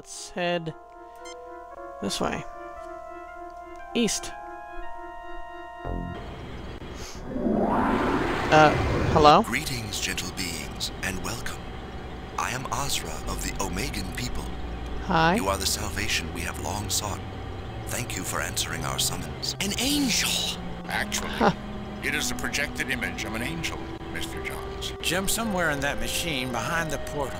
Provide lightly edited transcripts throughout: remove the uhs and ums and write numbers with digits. let's head this way. East. Hello? Greetings, gentle beings, and welcome. I am Azra of the Omegan people. Hi. You are the salvation we have long sought. Thank you for answering our summons. An angel! Actually, it is a projected image of an angel, Mr. Jones. Jim, somewhere in that machine behind the portal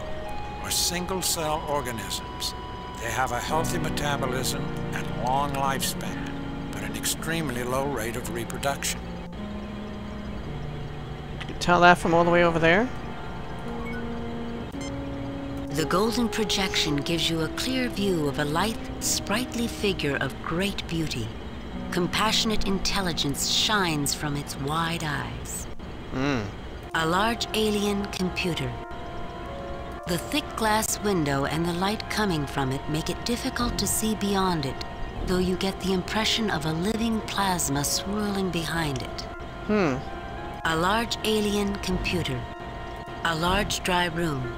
are single-cell organisms. They have a healthy metabolism and long lifespan, but an extremely low rate of reproduction. You can tell that from all the way over there. The golden projection gives you a clear view of a lithe, sprightly figure of great beauty. Compassionate intelligence shines from its wide eyes. A large alien computer. The thick glass window and the light coming from it make it difficult to see beyond it, though you get the impression of a living plasma swirling behind it. A large alien computer. A large dry room.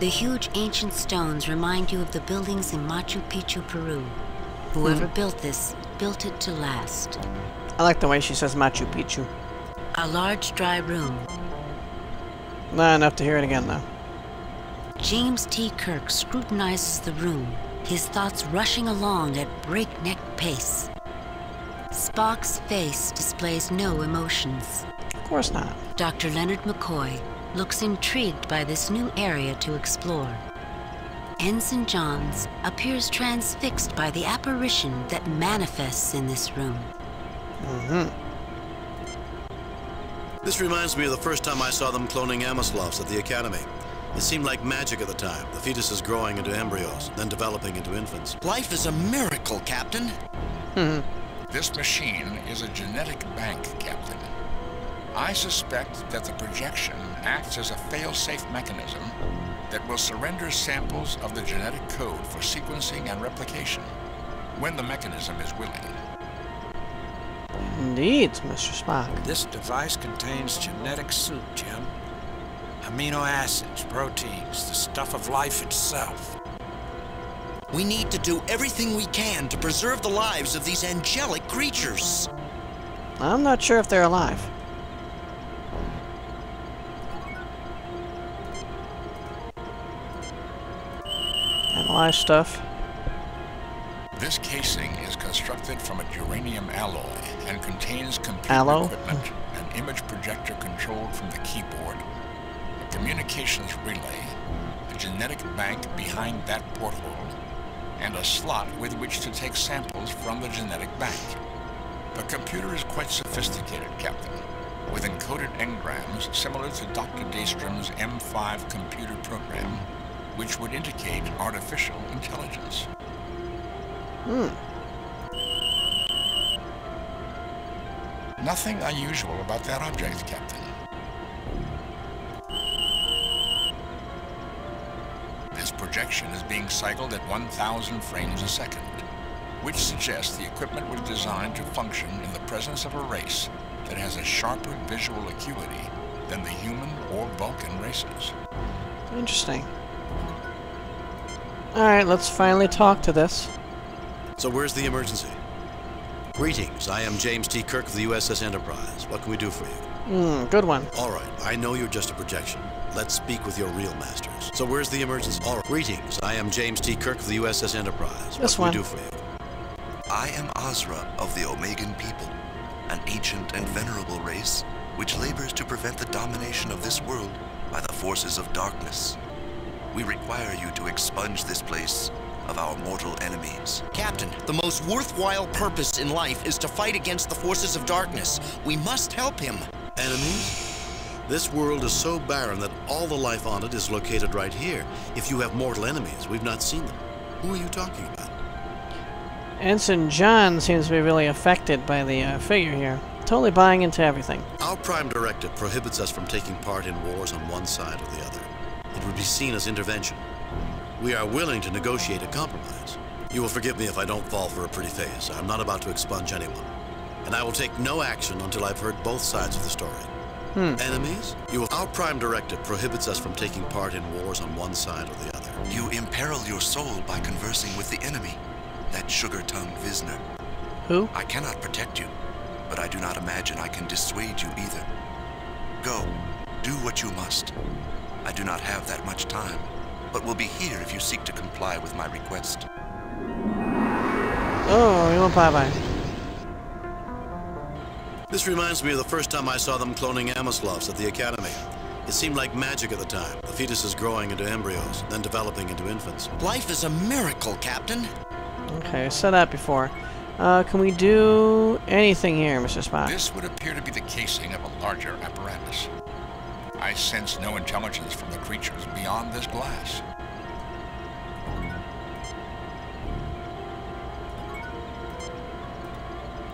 The huge ancient stones remind you of the buildings in Machu Picchu, Peru. Whoever built this, built it to last. I like the way she says Machu Picchu. A large dry room. Not enough to hear it again, though. James T. Kirk scrutinizes the room, his thoughts rushing along at breakneck pace. Spock's face displays no emotions. Of course not. Dr. Leonard McCoy looks intrigued by this new area to explore. Ensign Jones appears transfixed by the apparition that manifests in this room. This reminds me of the first time I saw them cloning Amoslavs at the academy. It seemed like magic at the time, the fetuses growing into embryos, then developing into infants. Life is a miracle, Captain. This machine is a genetic bank, Captain. I suspect that the projection acts as a fail-safe mechanism that will surrender samples of the genetic code for sequencing and replication, when the mechanism is willing. Indeed, Mr. Spock. This device contains genetic soup, Jim. Amino acids, proteins, the stuff of life itself. We need to do everything we can to preserve the lives of these angelic creatures. I'm not sure if they're alive. Analyze stuff. This casing is constructed from a duranium alloy and contains computer equipment, an image projector controlled from the keyboard, communications relay, a genetic bank behind that porthole, and a slot with which to take samples from the genetic bank. The computer is quite sophisticated, Captain, with encoded engrams similar to Dr. Dastrom's M5 computer program, which would indicate artificial intelligence. Nothing unusual about that object, Captain. This projection is being cycled at 1,000 frames a second, which suggests the equipment was designed to function in the presence of a race that has a sharper visual acuity than the human or Vulcan races. Interesting. Alright, let's finally talk to this. So where's the emergency? Greetings, I am James T. Kirk of the USS Enterprise. What can we do for you? Good one. Alright, I know you're just a projection. Let's speak with your real masters. So where's the emergency? All right. Greetings, I am James T. Kirk of the USS Enterprise. What can we do for you? I am Azra of the Omegan people, an ancient and venerable race which labors to prevent the domination of this world by the forces of darkness. We require you to expunge this place of our mortal enemies. Captain, the most worthwhile purpose in life is to fight against the forces of darkness. We must help him. Enemies? This world is so barren that all the life on it is located right here. If you have mortal enemies, we've not seen them. Who are you talking about? Ensign John seems to be really affected by the figure here. Totally buying into everything. Our prime directive prohibits us from taking part in wars on one side or the other. It would be seen as intervention. We are willing to negotiate a compromise. You will forgive me if I don't fall for a pretty face. I'm not about to expunge anyone. And I will take no action until I've heard both sides of the story. Enemies? Our prime directive prohibits us from taking part in wars on one side or the other. You imperil your soul by conversing with the enemy, that sugar-tongued Visner. Who? I cannot protect you, but I do not imagine I can dissuade you either. Go, do what you must. I do not have that much time, but will be here if you seek to comply with my request. Oh, you want bye-bye. This reminds me of the first time I saw them cloning Amoslavs at the academy. It seemed like magic at the time. The fetuses growing into embryos, then developing into infants. Life is a miracle, Captain. Okay, I said that before. Can we do anything here, Mr. Spock? This would appear to be the casing of a larger apparatus. I sense no intelligence from the creatures beyond this glass.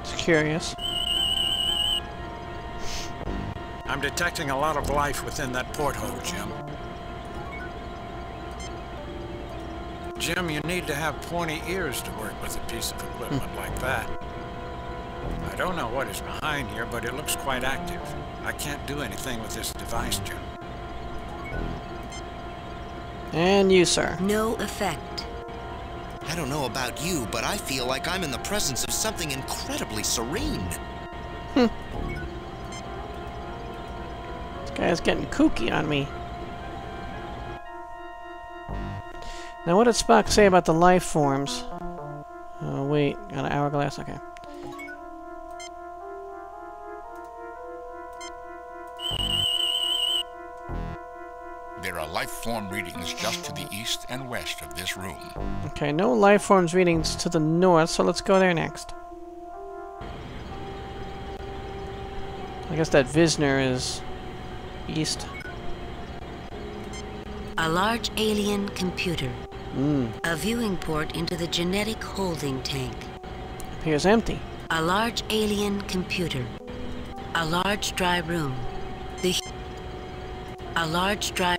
It's curious. I'm detecting a lot of life within that porthole, Jim. Jim, you need to have pointy ears to work with a piece of equipment like that. I don't know what is behind here, but it looks quite active. I can't do anything with this device, Jim. And you, sir. No effect. I don't know about you, but I feel like I'm in the presence of something incredibly serene. This guy's getting kooky on me. Now, what did Spock say about the life forms? Oh, wait. Got an hourglass? Okay. There are life form readings just to the east and west of this room. Okay, no life forms readings to the north, so let's go there next. I guess that Visner is east. A large alien computer. A viewing port into the genetic holding tank. Appears empty. A large alien computer. A large dry room. A large dry...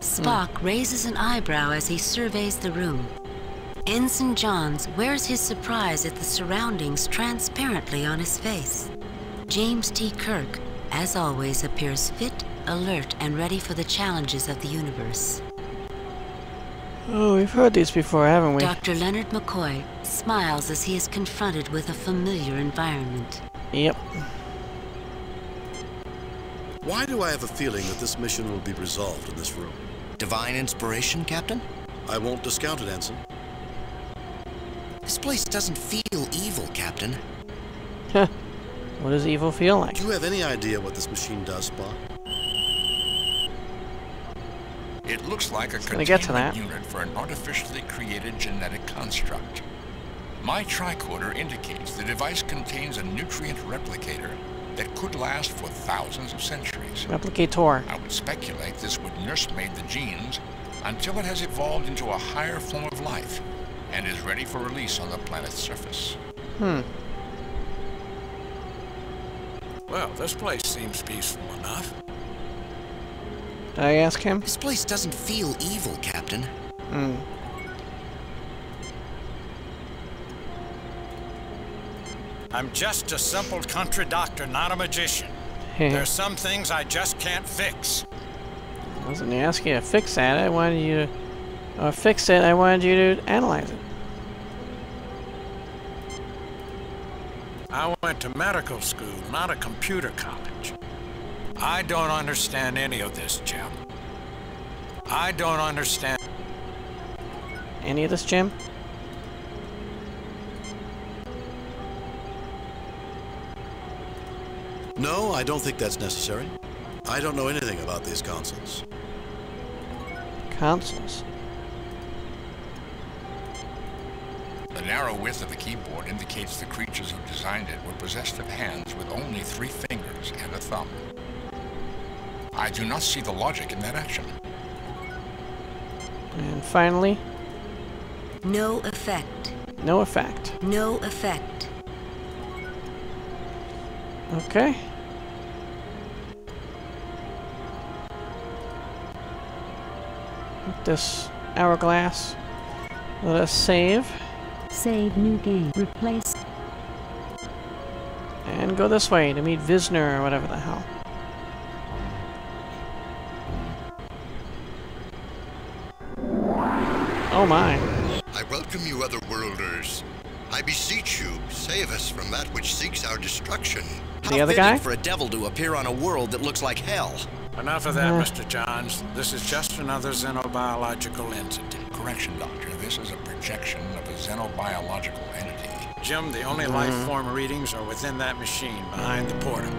Spock raises an eyebrow as he surveys the room. Ensign Jones wears his surprise at the surroundings transparently on his face. James T. Kirk, as always, appears fit, alert, and ready for the challenges of the universe. Oh, we've heard these before, haven't we? Dr. Leonard McCoy smiles as he is confronted with a familiar environment. Yep. Why do I have a feeling that this mission will be resolved in this room? Divine inspiration, Captain? I won't discount it, Ensign. This place doesn't feel evil, Captain. Huh. What does evil feel like? Do you have any idea what this machine does, Spock? It looks like a containment unit for an artificially created genetic construct. My tricorder indicates the device contains a nutrient replicator that could last for thousands of centuries. Replicator. I would speculate this would nursemaid the genes until it has evolved into a higher form of life and is ready for release on the planet's surface. Well, this place seems peaceful enough. Did I ask him? This place doesn't feel evil, Captain. I'm just a simple country doctor, not a magician. There's some things I just can't fix. I wasn't asking you to fix that. I wanted you to fix it. I wanted you to analyze it. I went to medical school, not a computer college. I don't understand any of this, Jim. I don't understand... Any of this, Jim? No, I don't think that's necessary. I don't know anything about these consoles. Consoles? The narrow width of the keyboard indicates the creatures who designed it were possessed of hands with only 3 fingers and a thumb. I do not see the logic in that action. And finally? No effect. No effect. No effect. Okay. This hourglass. Let us save. Save new game. Replace. And go this way to meet Visner or whatever the hell. Oh my. I welcome you, otherworlders. I beseech you, save us from that which seeks our destruction. The other guy? For a devil to appear on a world that looks like hell. Enough of that, Mr. Johns. This is just another xenobiological entity. Correction, Doctor. This is a projection of a xenobiological entity. Jim, the only life form readings are within that machine behind the portal.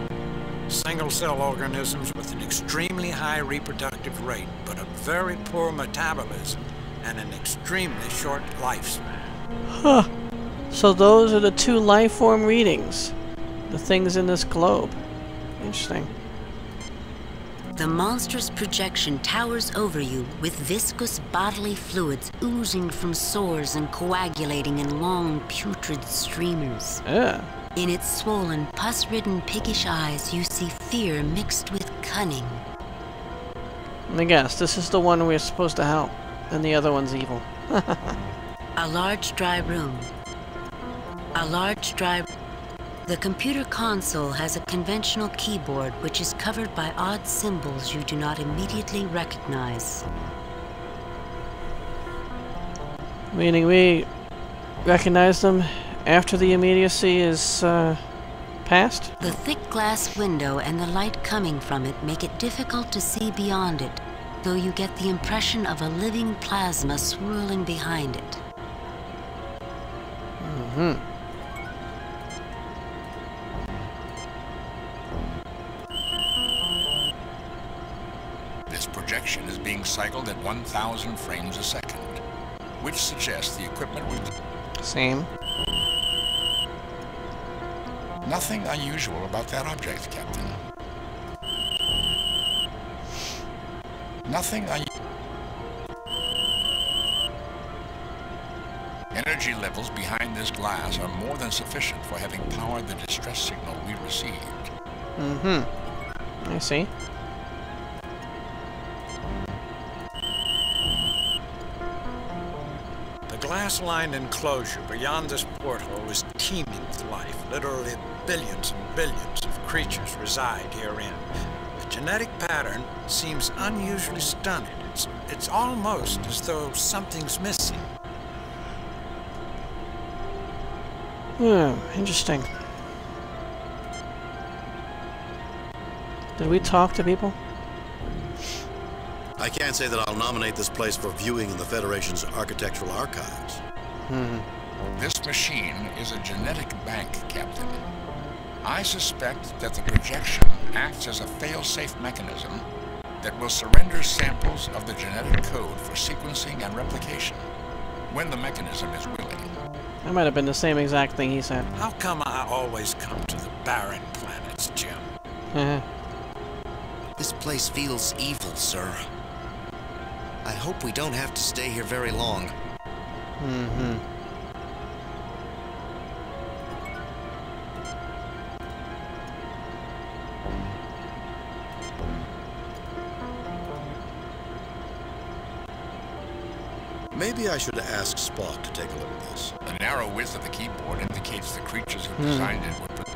Single-cell organisms with an extremely high reproductive rate, but a very poor metabolism and an extremely short lifespan. Huh. So those are the two life form readings. The things in this globe. Interesting. The monstrous projection towers over you with viscous bodily fluids oozing from sores and coagulating in long putrid streamers. Yeah. In its swollen, pus-ridden, piggish eyes, you see fear mixed with cunning. Let me guess, this is the one we're supposed to help, and the other one's evil. A large dry room. A large dry... The computer console has a conventional keyboard which is covered by odd symbols you do not immediately recognize. Meaning we recognize them after the immediacy is passed? The thick glass window and the light coming from it make it difficult to see beyond it, though you get the impression of a living plasma swirling behind it. This projection is being cycled at 1,000 frames a second, which suggests the equipment was... Same. Nothing unusual about that object, Captain. Nothing unusual. Energy levels behind this glass are more than sufficient for having powered the distress signal we received. I see. The glass-lined enclosure beyond this porthole is teeming with life. Literally billions and billions of creatures reside herein. The genetic pattern seems unusually stunted. It's almost as though something's missing. Interesting. Did we talk to people? I can't say that I'll nominate this place for viewing in the Federation's architectural archives. This machine is a genetic bank, Captain. I suspect that the projection acts as a fail-safe mechanism that will surrender samples of the genetic code for sequencing and replication when the mechanism is willing. That might have been the same exact thing he said. How come I always come to the barren planets, Jim? This place feels evil, sir. I hope we don't have to stay here very long. Maybe I should ask Spock to take a look at this. The narrow width of the keyboard indicates the creatures who designed it.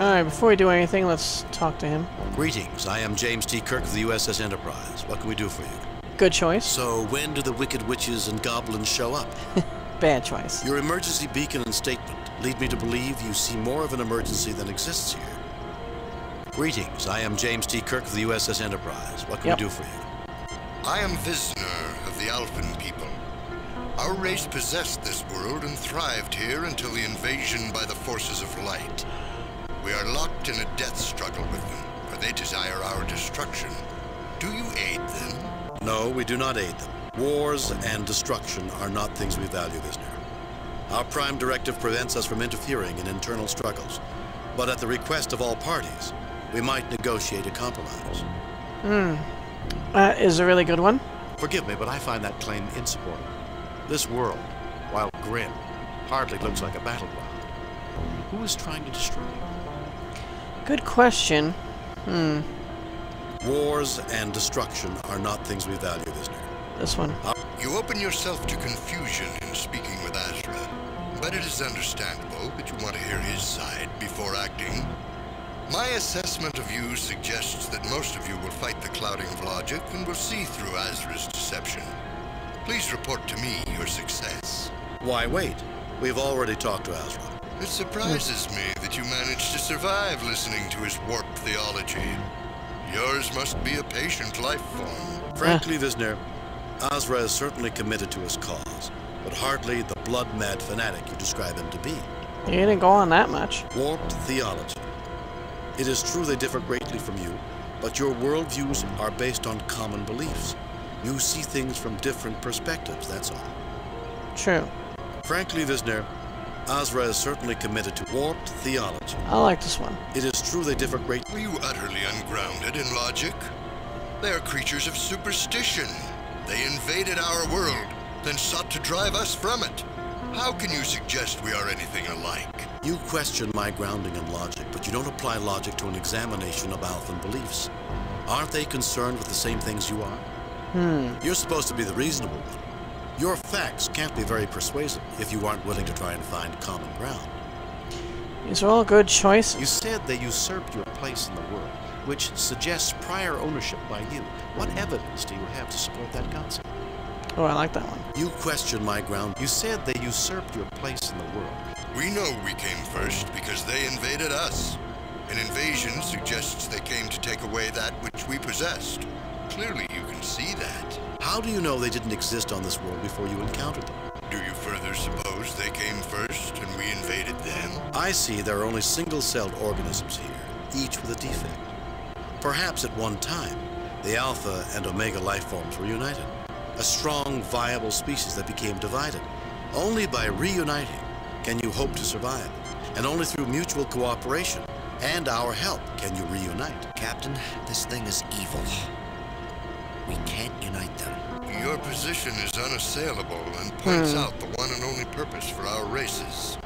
Alright, before we do anything, let's talk to him. Greetings, I am James T. Kirk of the USS Enterprise. What can we do for you? Good choice. So, when do the wicked witches and goblins show up? Bad choice. Your emergency beacon and statement lead me to believe you see more of an emergency than exists here. Greetings, I am James T. Kirk of the USS Enterprise. What can we do for you? I am Visner of the Alphans people. Our race possessed this world and thrived here until the invasion by the forces of light. We are locked in a death struggle with them, for they desire our destruction. Do you aid them? No, we do not aid them. Wars and destruction are not things we value, Visner. Our prime directive prevents us from interfering in internal struggles. But at the request of all parties, we might negotiate a compromise. That is a really good one. Forgive me, but I find that claim insupportable. This world, while grim, hardly looks like a battleground. Who is trying to destroy it? Good question. Wars and destruction are not things we value, Visner. This one. You open yourself to confusion in speaking with Azra, but it is understandable that you want to hear his side before acting. My assessment of you suggests that most of you will fight the clouding of logic and will see through Azra's deception. Please report to me your success. Why wait? We've already talked to Azra. It surprises me that you managed to survive listening to his warped theology. Yours must be a patient life form. Frankly, Visner, Azra is certainly committed to his cause, but hardly the blood-mad fanatic you describe him to be. You didn't go on that much. Warped theology. It is true they differ greatly from you, but your worldviews are based on common beliefs. You see things from different perspectives, that's all. True. Frankly, Visner, Azra is certainly committed to warped theology. I like this one. It is true they differ greatly. Were you utterly ungrounded in logic? They are creatures of superstition. They invaded our world, then sought to drive us from it. How can you suggest we are anything alike? You question my grounding in logic, but you don't apply logic to an examination of Alphan beliefs. Aren't they concerned with the same things you are? You're supposed to be the reasonable one. Your facts can't be very persuasive if you aren't willing to try and find common ground. These are all good choices. You said they usurped your place in the world, which suggests prior ownership by you. What evidence do you have to support that concept? Oh, I like that one. You question my ground. You said they usurped your place in the world. We know we came first because they invaded us. An invasion suggests they came to take away that which we possessed. Clearly, you can see that. How do you know they didn't exist on this world before you encountered them? Do you further suppose they came first and we invaded them? I see there are only single-celled organisms here, each with a defect. Perhaps at one time, the Alpha and Omega life forms were united. A strong, viable species that became divided. Only by reuniting can you hope to survive, and only through mutual cooperation and our help can you reunite. Captain, this thing is evil. We can't unite them. Your position is unassailable and points out the one and only purpose for our races.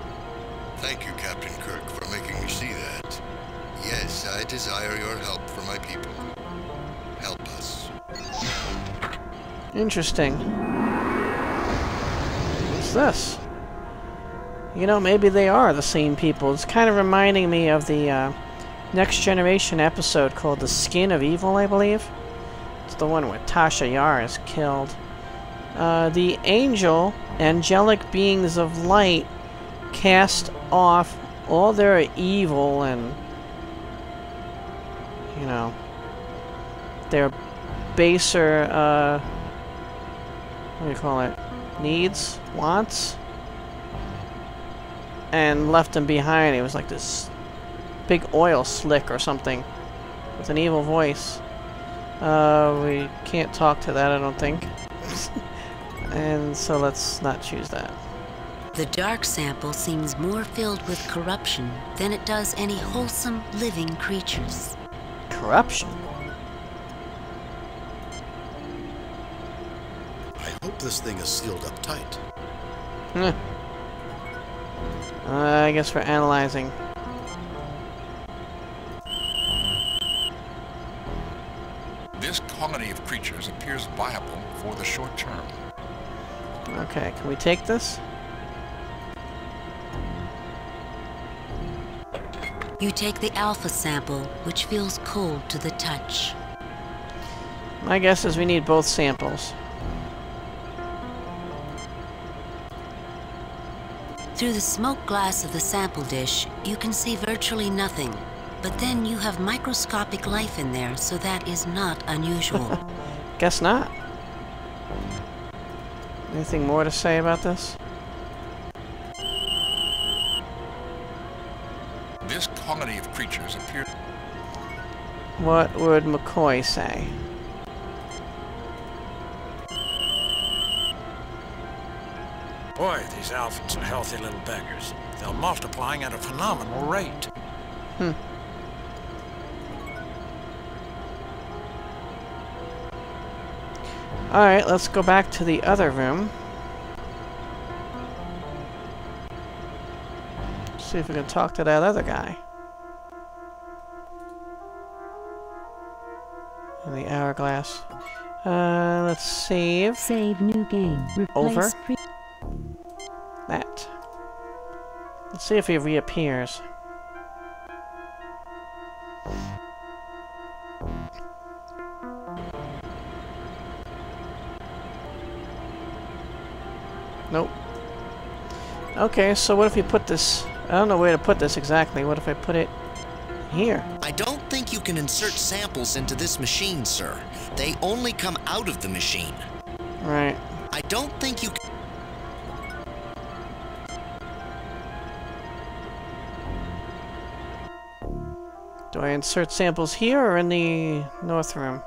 Thank you, Captain Kirk, for making me see that. Yes, I desire your help for my people. Help us. Interesting. What's this? You know, maybe they are the same people. It's kind of reminding me of the Next Generation episode called The Skin of Evil, I believe. It's the one where Tasha Yar is killed. The angelic beings of light cast off all their evil and, you know, their baser, what do you call it, needs, wants, and left them behind. It was like this big oil slick or something with an evil voice. We can't talk to that, I don't think. And so let's not choose that. The dark sample seems more filled with corruption than it does any wholesome living creatures. Corruption? I hope this thing is sealed up tight. I guess we're analyzing. This colony of creatures appears viable for the short term. Okay, can we take this? You take the alpha sample, which feels cold to the touch. My guess is we need both samples. Through the smoked glass of the sample dish, you can see virtually nothing. But then you have microscopic life in there, so that is not unusual. Guess not. Anything more to say about this? This colony of creatures appear... What would McCoy say? Boy, these Alphans are healthy little beggars. They're multiplying at a phenomenal rate. Alright, let's go back to the other room. See if we can talk to that other guy. And the hourglass. Let's save. Save new game. Over. That. Let's see if he reappears. Nope. Okay, so what if you put this... I don't know where to put this exactly. What if I put it here? I don't think you can insert samples into this machine, sir. They only come out of the machine. Right. I don't think you can... Do I insert samples here or in the north room?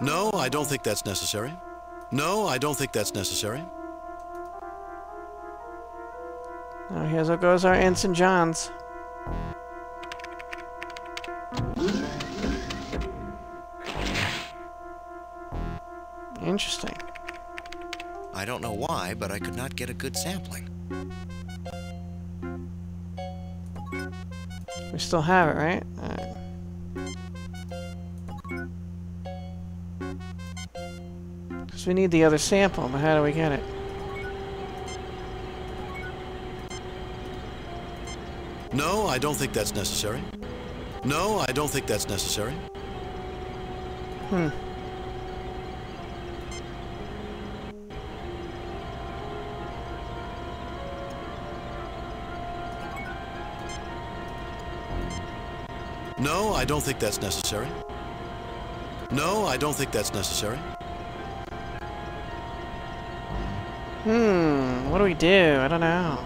No, I don't think that's necessary. No, I don't think that's necessary. Now here's what goes our Ensign Jones. Interesting. I don't know why, but I could not get a good sampling. We still have it, right? All right. We need the other sample, but how do we get it? No, I don't think that's necessary. No, I don't think that's necessary. Hmm. No, I don't think that's necessary. No, I don't think that's necessary. Hmm, what do we do? I don't know.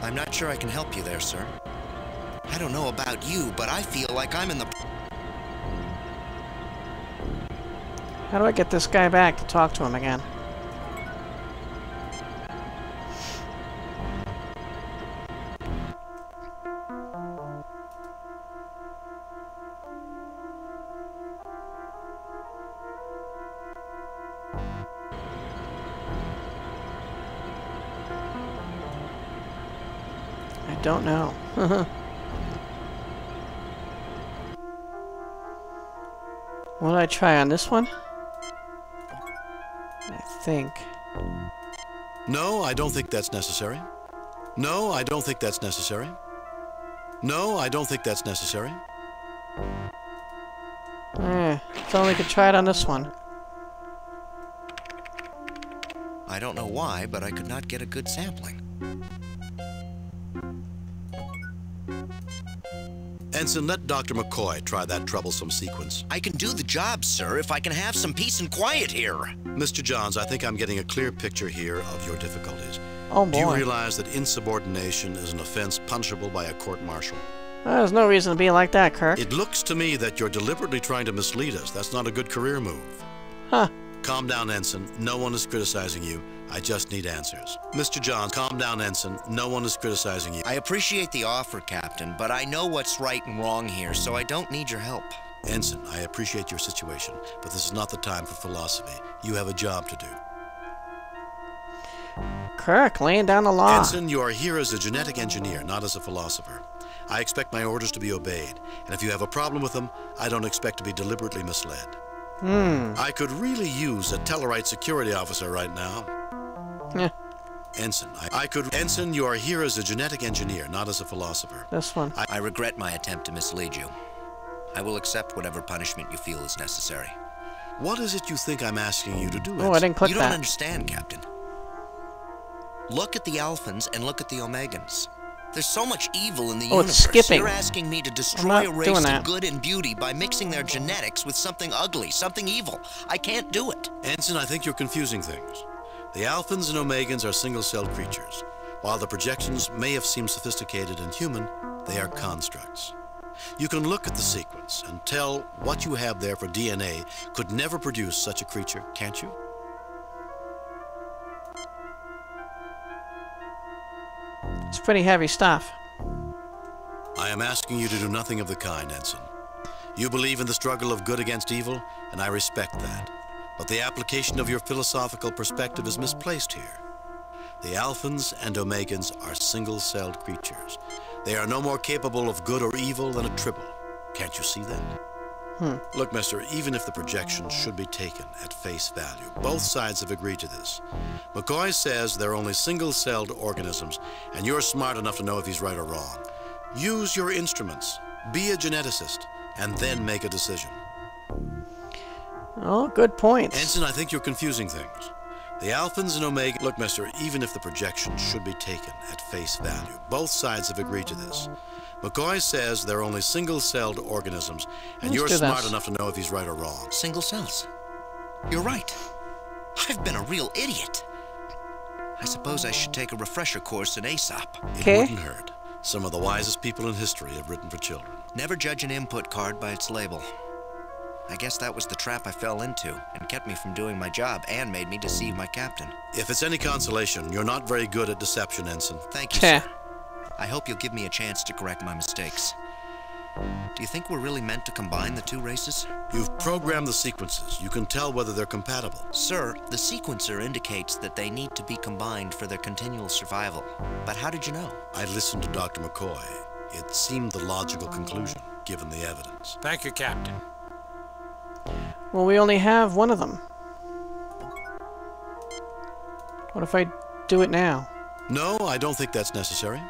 I'm not sure I can help you there, sir. I don't know about you, but I feel like I'm in the... How do I get this guy back to talk to him again? I don't know. What did I try on this one? Think. No, I don't think that's necessary. No, I don't think that's necessary. No, I don't think that's necessary. If only we could try it on this one. I don't know why, but I could not get a good sampling. Ensign, let Dr. McCoy try that troublesome sequence. I can do the job, sir, if I can have some peace and quiet here. Mr. Jones, I think I'm getting a clear picture here of your difficulties. Oh, boy. Do you realize that insubordination is an offense punishable by a court-martial? Well, there's no reason to be like that, Kirk. It looks to me that you're deliberately trying to mislead us. That's not a good career move. Huh. Calm down, Ensign. No one is criticizing you. I just need answers. Mr. Jones, calm down, Ensign. No one is criticizing you. I appreciate the offer, Captain, but I know what's right and wrong here, so I don't need your help. Ensign, I appreciate your situation, but this is not the time for philosophy. You have a job to do. Kirk, laying down the law. Ensign, you are here as a genetic engineer, not as a philosopher. I expect my orders to be obeyed, and if you have a problem with them, I don't expect to be deliberately misled. Hmm. I could really use a Tellarite security officer right now. Yeah. Ensign, I could... Ensign, you are here as a genetic engineer, not as a philosopher. This one. I regret my attempt to mislead you. I will accept whatever punishment you feel is necessary. What is it you think I'm asking you to do, Ensign? Oh, I didn't click that. You don't understand, Captain. Look at the Alphans and look at the Omegans. There's so much evil in the universe. It's skipping. You're asking me to destroy a race of good and beauty by mixing their genetics with something ugly, something evil. I can't do it. Ensign, I think you're confusing things. The Alphans and Omegans are single-celled creatures. While the projections may have seemed sophisticated and human, they are constructs. You can look at the sequence and tell what you have there for DNA could never produce such a creature, can't you? It's pretty heavy stuff. I am asking you to do nothing of the kind, Ensign. You believe in the struggle of good against evil, and I respect that. But the application of your philosophical perspective is misplaced here. The Alphans and Omegans are single-celled creatures. They are no more capable of good or evil than a tribble. Can't you see that? Look, mister, even if the projections should be taken at face value, both sides have agreed to this. McCoy says they're only single-celled organisms, and you're smart enough to know if he's right or wrong. Use your instruments, be a geneticist, and then make a decision. Oh, good point. Ensign, I think you're confusing things. The Alphans and Omegans... Look, mister, even if the projections should be taken at face value, both sides have agreed to this. McCoy says they're only single-celled organisms, and you're smart enough to know if he's right or wrong. Single cells. You're right. I've been a real idiot. I suppose I should take a refresher course in Aesop. Okay. It wouldn't hurt. Some of the wisest people in history have written for children. Never judge an input card by its label. I guess that was the trap I fell into, and kept me from doing my job, and made me deceive my captain. If it's any consolation, you're not very good at deception, Ensign. Thank you, sir. I hope you'll give me a chance to correct my mistakes. Do you think we're really meant to combine the two races? You've programmed the sequences. You can tell whether they're compatible. Sir, the sequencer indicates that they need to be combined for their continual survival. But how did you know? I listened to Dr. McCoy. It seemed the logical conclusion, given the evidence. Thank you, Captain. Well, we only have one of them. What if I do it now? No, I don't think that's necessary.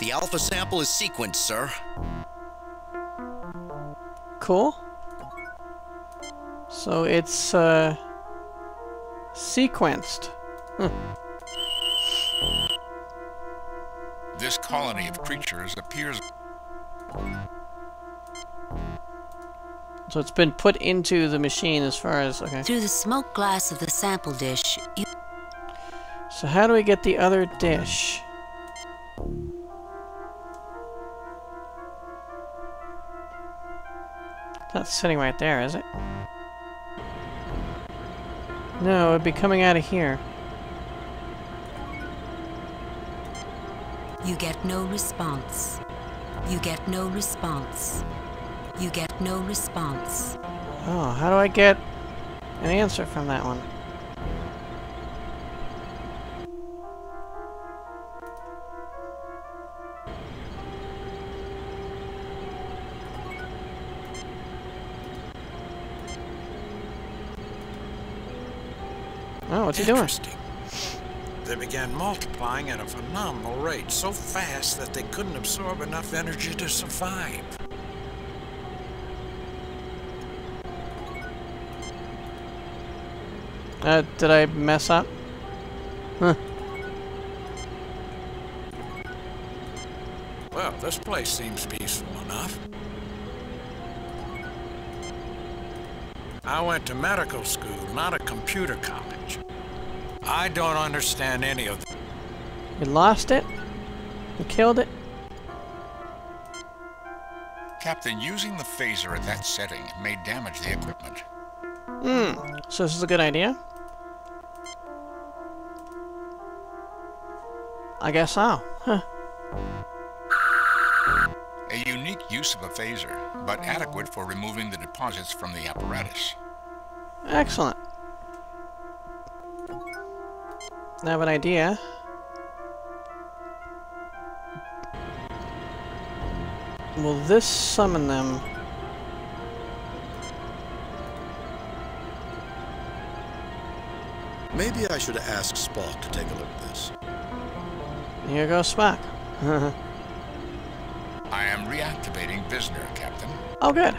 The alpha sample is sequenced, sir. Cool. So it's sequenced. This colony of creatures appears... So it's been put into the machine as far as... Okay. Through the smoke glass of the sample dish, you... So how do we get the other dish? It's not sitting right there, is it? No, it'd be coming out of here. You get no response. You get no response. You get no response. Oh, how do I get an answer from that one? Oh, what's he doing? They began multiplying at a phenomenal rate, so fast that they couldn't absorb enough energy to survive. Did I mess up? Huh. Well, this place seems peaceful enough. I went to medical school, not a computer college. I don't understand any of them. We lost it? We killed it? Captain, using the phaser at that setting may damage the equipment. So this is a good idea? I guess so. Huh. A unique use of a phaser, but adequate for removing the deposits from the apparatus. Excellent. I have an idea. Will this summon them? Maybe I should ask Spock to take a look at this. Here goes Spock. I am reactivating Visner, Captain. Oh, good.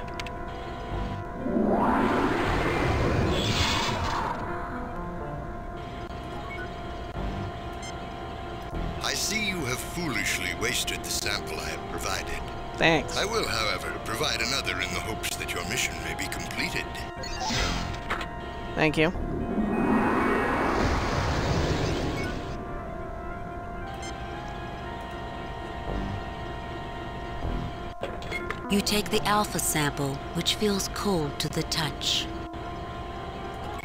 I see you have foolishly wasted the sample I have provided. Thanks. I will, however, provide another in the hopes that your mission may be completed. Thank you. You take the alpha sample, which feels cold to the touch.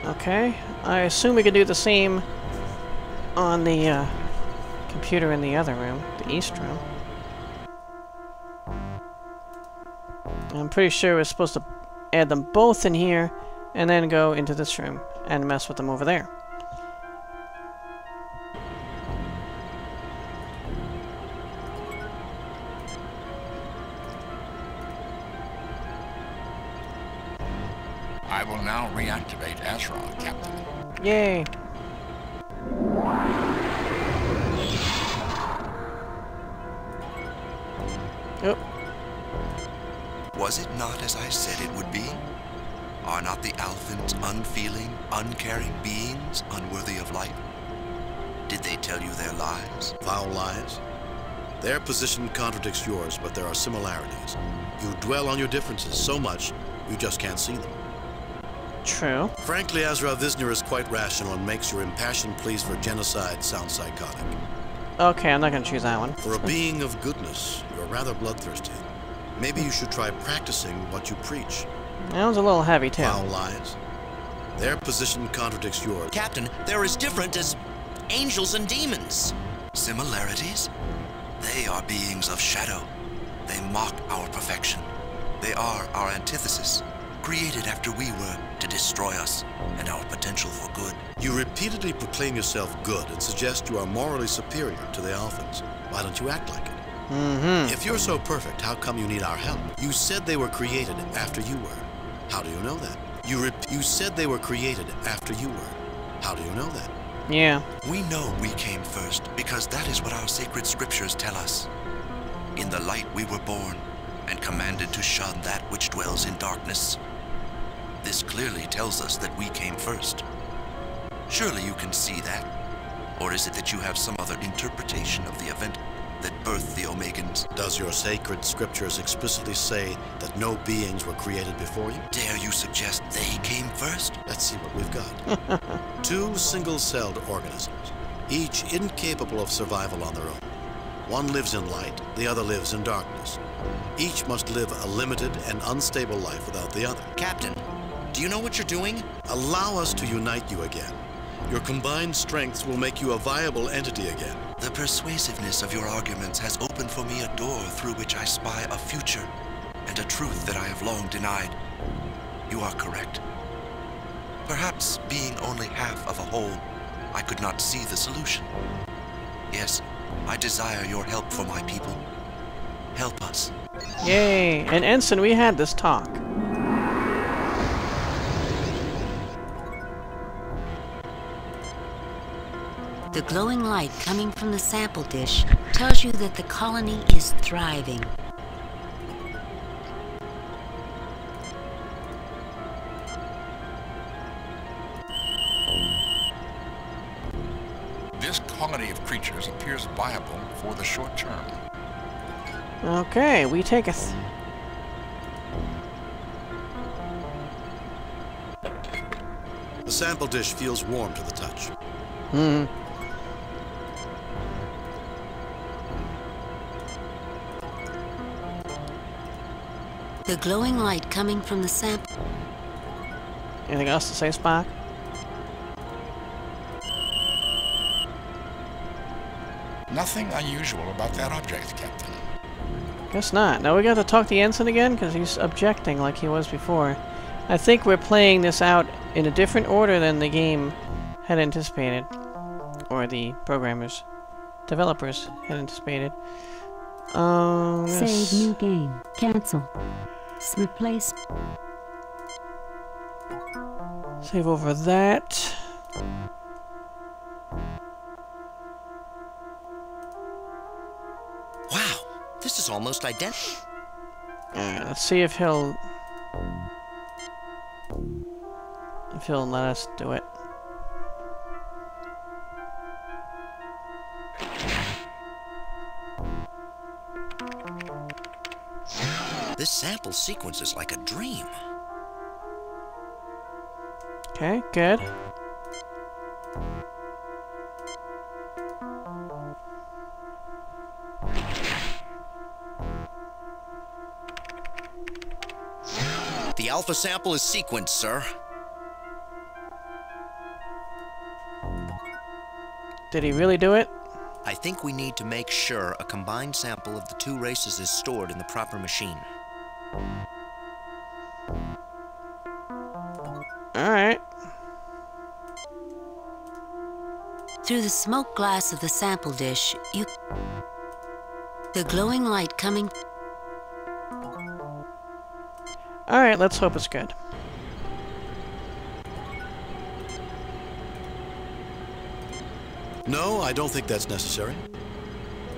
Okay. I assume we can do the same on the computer in the other room, the east room. I'm pretty sure we're supposed to add them both in here and then go into this room and mess with them over there. I will now reactivate Azra, Captain. Yay. Yep. Was it not as I said it would be? Are not the Alphans unfeeling, uncaring beings unworthy of life? Did they tell you their lies? Foul lies? Their position contradicts yours, but there are similarities. You dwell on your differences so much, you just can't see them. True. Frankly, Azra, Visner is quite rational and makes your impassioned pleas for genocide sound psychotic. Okay, I'm not gonna choose that one. For a being of goodness, you're rather bloodthirsty. Maybe you should try practicing what you preach. That one's a little heavy, too. Foul lies. Their position contradicts yours. Captain, they're as different as angels and demons. Similarities? They are beings of shadow. They mock our perfection. They are our antithesis, created after we were to destroy us and our potential for good. You repeatedly proclaim yourself good and suggest you are morally superior to the Alphans. Why don't you act like it? Mm-hmm. If you're so perfect, how come you need our help? You said they were created after you were. How do you know that? You said they were created after you were. How do you know that? Yeah. We know we came first because that is what our sacred scriptures tell us. In the light we were born and commanded to shun that which dwells in darkness. This clearly tells us that we came first. Surely you can see that? Or is it that you have some other interpretation of the event that birthed the Omegans? Does your sacred scriptures explicitly say that no beings were created before you? Dare you suggest they came first? Let's see what we've got. Two single-celled organisms, each incapable of survival on their own. One lives in light, the other lives in darkness. Each must live a limited and unstable life without the other. Captain, do you know what you're doing? Allow us to unite you again. Your combined strengths will make you a viable entity again. The persuasiveness of your arguments has opened for me a door through which I spy a future and a truth that I have long denied. You are correct. Perhaps being only half of a whole, I could not see the solution. Yes, I desire your help for my people. Help us. Yay! And Ensign, we had this talk. The glowing light coming from the sample dish tells you that the colony is thriving. This colony of creatures appears viable for the short term. Okay, we taketh. The sample dish feels warm to the touch. Hmm. The glowing light coming from the sample. Anything else to say, Spock? Nothing unusual about that object, Captain. Guess not. Now we got to talk to the Ensign again because he's objecting like he was before. I think we're playing this out in a different order than the game had anticipated, or the programmers, developers had anticipated. Save new game. Cancel. Replace. Save over that. Wow, this is almost identical. Let's see if he'll let us do it. This sample sequence is like a dream. Okay, good. The alpha sample is sequenced, sir. Did he really do it? I think we need to make sure a combined sample of the two races is stored in the proper machine. Alright. Through the smoke glass of the sample dish, the glowing light coming. Alright, let's hope it's good. No, I don't think that's necessary.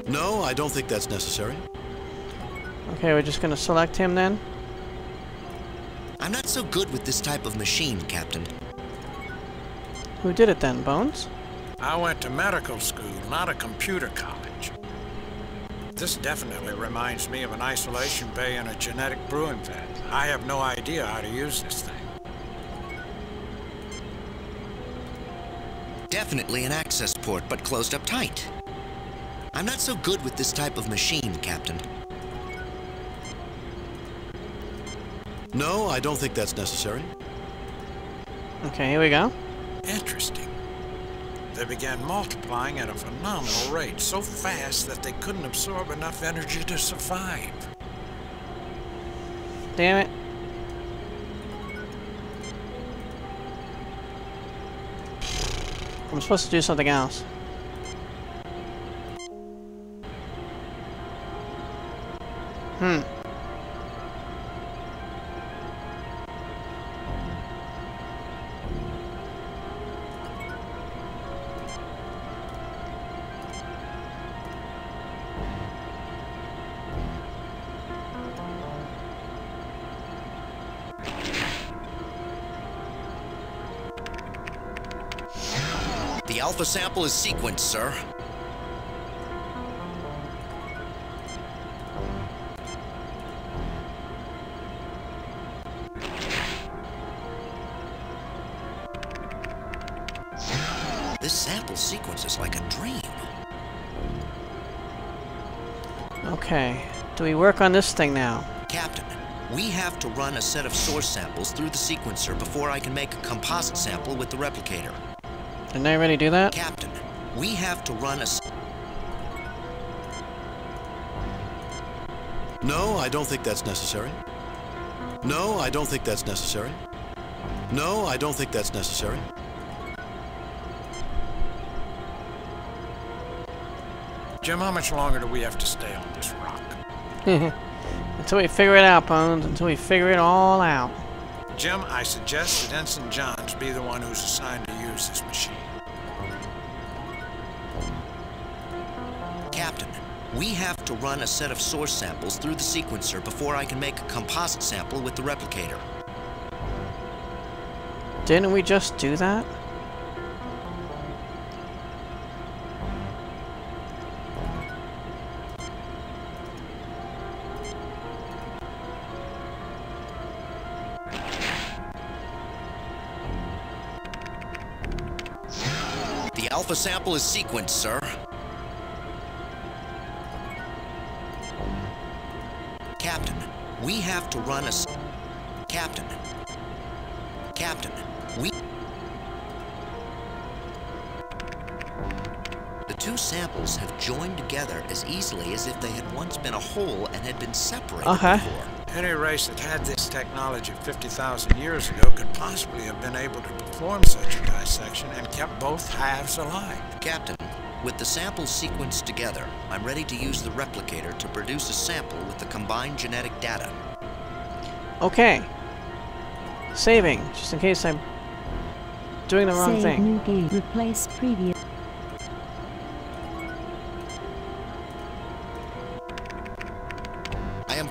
No, I don't think that's necessary. Okay, we're just gonna select him then. I'm not so good with this type of machine, Captain. Who did it then, Bones? I went to medical school, not a computer college. This definitely reminds me of an isolation bay in a genetic brewing vat. I have no idea how to use this thing. Definitely an access port, but closed up tight. I'm not so good with this type of machine, Captain. No, I don't think that's necessary. Okay, here we go. Interesting. They began multiplying at a phenomenal rate, so fast that they couldn't absorb enough energy to survive. Damn it. I'm supposed to do something else. Hmm. The alpha sample is sequenced, sir. This sample sequence is like a dream. Okay. Do we work on this thing now? Captain, we have to run a set of source samples through the sequencer before I can make a composite sample with the replicator. Didn't I already do that? Captain, we have to run a... No, I don't think that's necessary. No, I don't think that's necessary. No, I don't think that's necessary. Jim, how much longer do we have to stay on this rock? Until we figure it out, Bones. Until we figure it all out. Jim, I suggest that Ensign Jones be the one who's assigned to use this machine. Captain, we have to run a set of source samples through the sequencer before I can make a composite sample with the replicator. Didn't we just do that? The sample is sequenced, sir. Captain, we have to run a... Captain, we... The two samples have joined together as easily as if they had once been a whole and had been separated before. Any race that had this technology 50,000 years ago could possibly have been able to perform such a dissection and kept both halves alive. Captain, with the samples sequenced together, I'm ready to use the replicator to produce a sample with the combined genetic data. Okay. Saving, just in case I'm doing the wrong thing. Save new game, replace previous.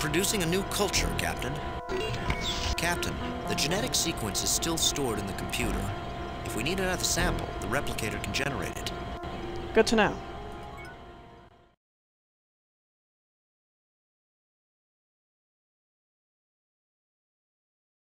Producing a new culture, Captain. Captain, the genetic sequence is still stored in the computer. If we need another sample, the replicator can generate it. Good to know.